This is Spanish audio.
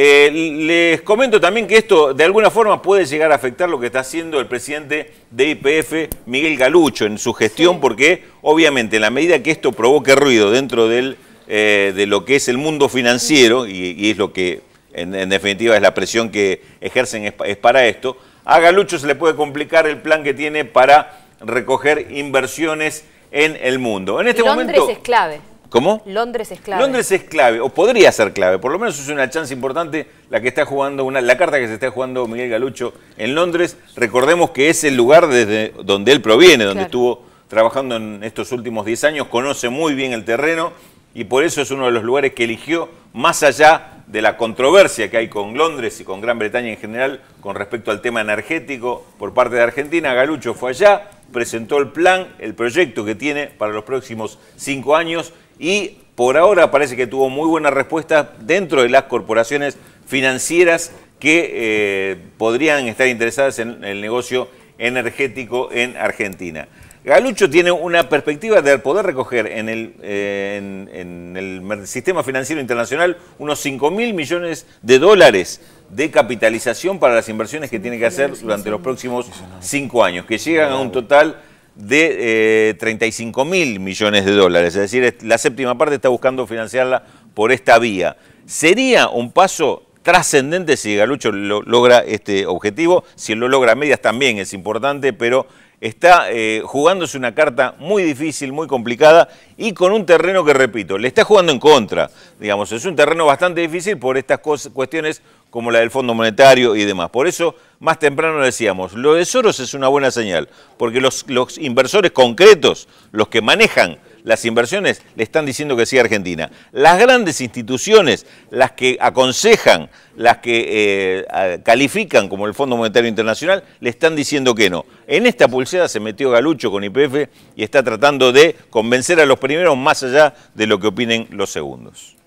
Les comento también que esto de alguna forma puede llegar a afectar lo que está haciendo el presidente de YPF, Miguel Galuccio, en su gestión, sí, porque obviamente en la medida que esto provoque ruido dentro de lo que es el mundo financiero, y es lo que en definitiva es la presión que ejercen es para esto, a Galuccio se le puede complicar el plan que tiene para recoger inversiones en el mundo. En este momento, Londres es clave. ¿Cómo? Londres es clave. Londres es clave, o podría ser clave, por lo menos es una chance importante la que está jugando, la carta que se está jugando Miguel Galuccio en Londres. Recordemos que es el lugar desde donde él proviene, donde estuvo trabajando en estos últimos 10 años, conoce muy bien el terreno y por eso es uno de los lugares que eligió, más allá de la controversia que hay con Londres y con Gran Bretaña en general con respecto al tema energético por parte de Argentina. Galuccio fue allá, presentó el plan, el proyecto que tiene para los próximos 5 años. Y por ahora parece que tuvo muy buena respuesta dentro de las corporaciones financieras que podrían estar interesadas en el negocio energético en Argentina. Galuccio tiene una perspectiva de poder recoger en el sistema financiero internacional unos 5.000 millones de dólares de capitalización para las inversiones que tiene que hacer durante los próximos 5 años, que llegan a un total de 35.000 millones de dólares, es decir, la séptima parte está buscando financiarla por esta vía. Sería un paso trascendente si Galuccio logra este objetivo, si lo logra a medias también es importante, pero está jugándose una carta muy difícil, muy complicada y con un terreno que, repito, le está jugando en contra, digamos, es un terreno bastante difícil por estas cuestiones como la del Fondo Monetario y demás. Por eso, más temprano decíamos, lo de Soros es una buena señal, porque los inversores concretos, los que manejan las inversiones, le están diciendo que sí a Argentina. Las grandes instituciones, las que aconsejan, las que califican como el Fondo Monetario Internacional, le están diciendo que no. En esta pulseada se metió Galuccio con YPF y está tratando de convencer a los primeros más allá de lo que opinen los segundos.